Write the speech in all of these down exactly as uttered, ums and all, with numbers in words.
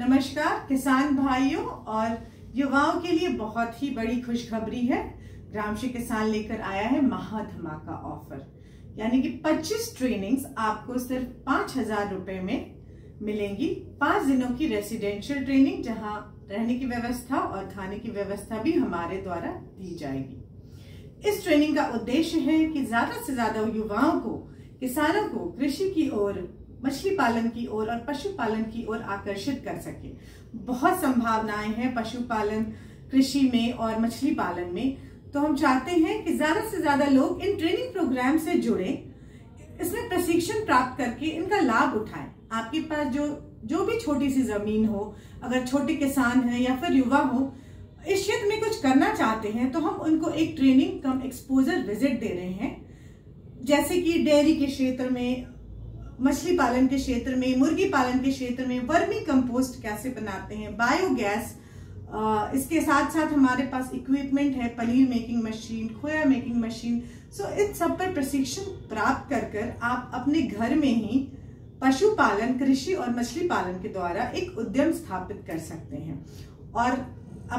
नमस्कार किसान भाइयों और युवाओं के लिए बहुत ही बड़ी खुशखबरी है। ग्रामश्री किसान लेकर आया है महाधमाका ऑफर, यानी कि पच्चीस ट्रेनिंग्स आपको सिर्फ पाँच हजार रुपये में मिलेंगी। पाँच दिनों की रेसिडेंशियल ट्रेनिंग जहां रहने की व्यवस्था और खाने की व्यवस्था भी हमारे द्वारा दी जाएगी। इस ट्रेनिंग का उद्देश्य है कि ज्यादा से ज्यादा युवाओं को, किसानों को कृषि की ओर, मछली पालन की ओर और पशुपालन की ओर आकर्षित कर सके। बहुत संभावनाएं हैं पशुपालन, कृषि में और मछली पालन में, तो हम चाहते हैं कि ज्यादा से ज्यादा लोग इन ट्रेनिंग प्रोग्राम से जुड़े, इसमें प्रशिक्षण प्राप्त करके इनका लाभ उठाएं। आपके पास जो जो भी छोटी सी जमीन हो, अगर छोटे किसान हैं या फिर युवा हो, इस क्षेत्र में कुछ करना चाहते हैं, तो हम उनको एक ट्रेनिंग कम एक्सपोजर विजिट दे रहे हैं, जैसे कि डेयरी के क्षेत्र में, मछली पालन के क्षेत्र में, मुर्गी पालन के क्षेत्र में वर्मी कंपोस्ट कैसे बनाते हैं, बायोगैस। इसके साथ साथ हमारे पास इक्विपमेंट है, paneer making machine, khoya making machine. So इन सब पर प्रशिक्षण प्राप्त कर कर आप अपने घर में ही पशुपालन, कृषि और मछली पालन के द्वारा एक उद्यम स्थापित कर सकते हैं और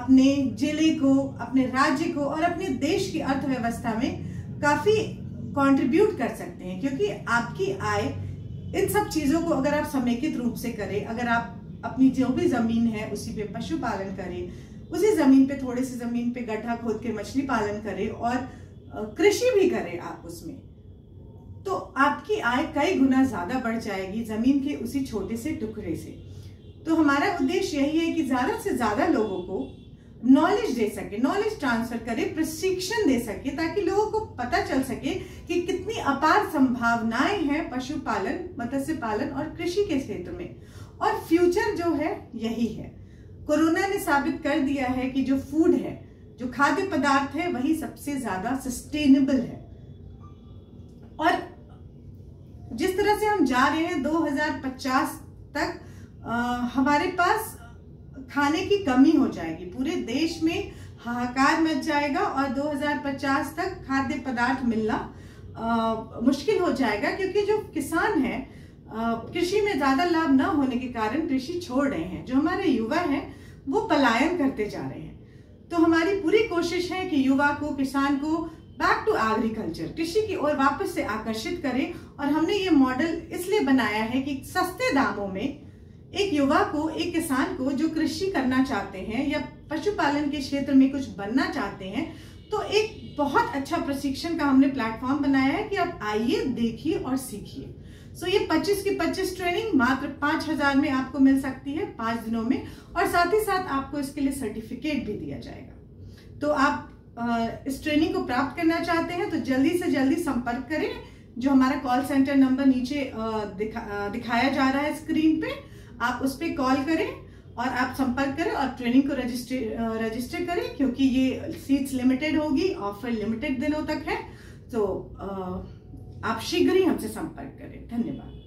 अपने जिले को, अपने राज्य को और अपने देश की अर्थव्यवस्था में काफी कंट्रीब्यूट कर सकते हैं, क्योंकि आपकी आय इन सब चीज़ों को अगर आप समेकित रूप से करें, अगर आप अपनी जो भी ज़मीन है उसी पे पशुपालन करें, उसी ज़मीन पे थोड़े से ज़मीन पे गड्ढा खोद के मछली पालन करें और कृषि भी करें आप उसमें, तो आपकी आय कई गुना ज़्यादा बढ़ जाएगी ज़मीन के उसी छोटे से टुकड़े से। तो हमारा उद्देश्य यही है कि ज़्यादा से ज़्यादा लोगों को नॉलेज दे सके, नॉलेज ट्रांसफर करे, प्रशिक्षण दे सके, ताकि लोगों को पता चल सके कि कितनी अपार संभावनाएं हैं पशुपालन, मत्स्य पालन और कृषि के क्षेत्र में। और फ्यूचर जो है यही है। कोरोना ने साबित कर दिया है कि जो फूड है, जो खाद्य पदार्थ है, वही सबसे ज्यादा सस्टेनेबल है। और जिस तरह से हम जा रहे हैं दो हजार पचास तक आ, हमारे पास खाने की कमी हो जाएगी, पूरे देश में हाहाकार मच जाएगा और दो हजार पचास तक खाद्य पदार्थ मिलना आ, मुश्किल हो जाएगा, क्योंकि जो किसान हैं कृषि में ज़्यादा लाभ ना होने के कारण कृषि छोड़ रहे हैं। जो हमारे युवा हैं वो पलायन करते जा रहे हैं। तो हमारी पूरी कोशिश है कि युवा को, किसान को बैक टू एग्रीकल्चर, कृषि की ओर वापस से आकर्षित करें। और हमने ये मॉडल इसलिए बनाया है कि सस्ते दामों में एक युवा को, एक किसान को जो कृषि करना चाहते हैं या पशुपालन के क्षेत्र में कुछ बनना चाहते हैं, तो एक बहुत अच्छा प्रशिक्षण का हमने प्लेटफॉर्म बनाया है कि आप आइए, देखिए और सीखिए। सो ये पच्चीस की पच्चीस ट्रेनिंग मात्र पाँच हजार में आपको मिल सकती है पाँच दिनों में, और साथ ही साथ आपको इसके लिए सर्टिफिकेट भी दिया जाएगा। तो आप इस ट्रेनिंग को प्राप्त करना चाहते हैं तो जल्दी से जल्दी संपर्क करें। जो हमारा कॉल सेंटर नंबर नीचे दिखा, दिखाया जा रहा है स्क्रीन पे, आप उस पर कॉल करें और आप संपर्क करें और ट्रेनिंग को रजिस्टर रजिस्टर करें, क्योंकि ये सीट्स लिमिटेड होगी, ऑफर लिमिटेड दिनों तक है। तो आप शीघ्र ही हमसे संपर्क करें। धन्यवाद।